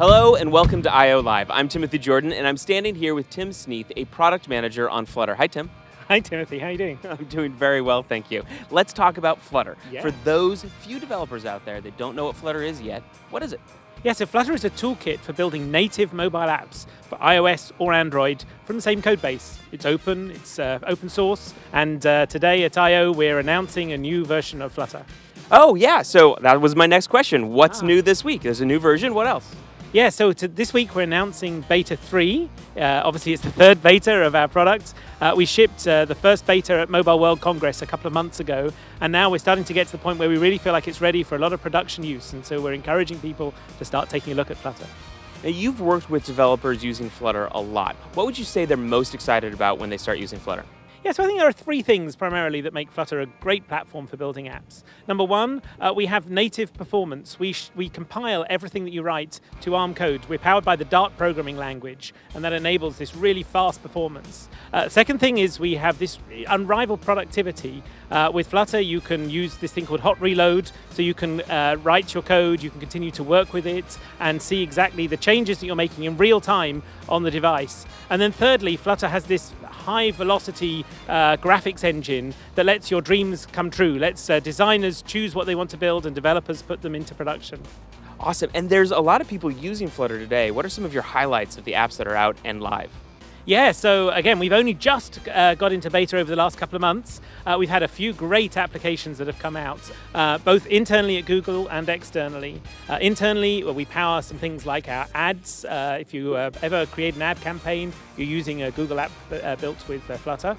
Hello and welcome to I/O Live. I'm Timothy Jordan and I'm standing here with Tim Sneath, a product manager on Flutter. Hi, Tim. Hi, Timothy. How are you doing? I'm doing very well, thank you. Let's talk about Flutter. Yeah. For those few developers out there that don't know what Flutter is yet, what is it? Yeah, so Flutter is a toolkit for building native mobile apps for iOS or Android from the same code base. It's open, it's open source, and today at I/O we're announcing a new version of Flutter. Oh yeah, so that was my next question. What's new this week? There's a new version, what else? Yeah, so this week we're announcing Beta 3. Obviously, it's the third beta of our product. We shipped the first beta at Mobile World Congress a couple of months ago, and now we're starting to get to the point where we really feel like it's ready for a lot of production use, and so we're encouraging people to start taking a look at Flutter. Now, you've worked with developers using Flutter a lot. What would you say they're most excited about when they start using Flutter? Yeah, so I think there are three things primarily that make Flutter a great platform for building apps. Number one, we have native performance. We compile everything that you write to ARM code. We're powered by the Dart programming language, and that enables this really fast performance. Second thing is we have this unrivaled productivity. With Flutter, you can use this thing called Hot Reload, so you can write your code, you can continue to work with it, and see exactly the changes that you're making in real time on the device. And then thirdly, Flutter has this high velocity graphics engine that lets your dreams come true. Lets designers choose what they want to build and developers put them into production. Awesome. And there's a lot of people using Flutter today. What are some of your highlights of the apps that are out and live? Yeah, so again, we've only just got into beta over the last couple of months. We've had a few great applications that have come out, both internally at Google and externally. Internally, well, we power some things like our ads. If you ever create an ad campaign, you're using a Google app built with Flutter.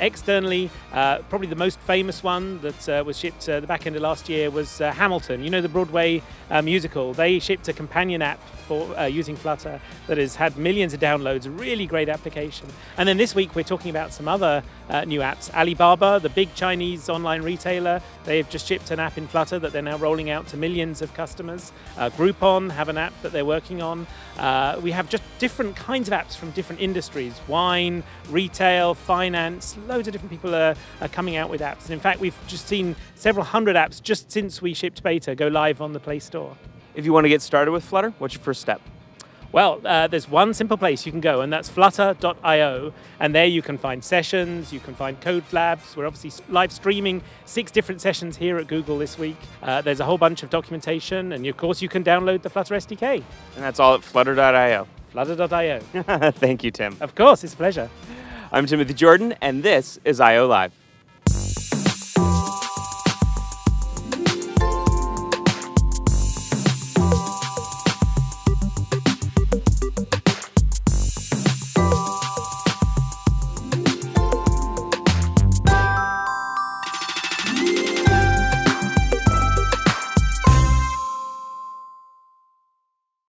Externally, probably the most famous one that was shipped the back end of last year was Hamilton. You know, the Broadway musical. They shipped a companion app for using Flutter that has had millions of downloads. Really great application. And then this week we're talking about some other new apps. Alibaba, the big Chinese online retailer, they have just shipped an app in Flutter that they're now rolling out to millions of customers. Groupon have an app that they're working on. We have just different kinds of apps from different industries: wine, retail, finance. Loads of different people are coming out with apps. And in fact, we've just seen several hundred apps just since we shipped beta go live on the Play Store. If you want to get started with Flutter, what's your first step? Well, there's one simple place you can go, and that's flutter.io. And there you can find sessions, you can find code labs. We're obviously live streaming 6 different sessions here at Google this week. There's a whole bunch of documentation, and of course you can download the Flutter SDK. And that's all at flutter.io. Flutter.io. Thank you, Tim. Of course, it's a pleasure. I'm Timothy Jordan, and this is I/O Live.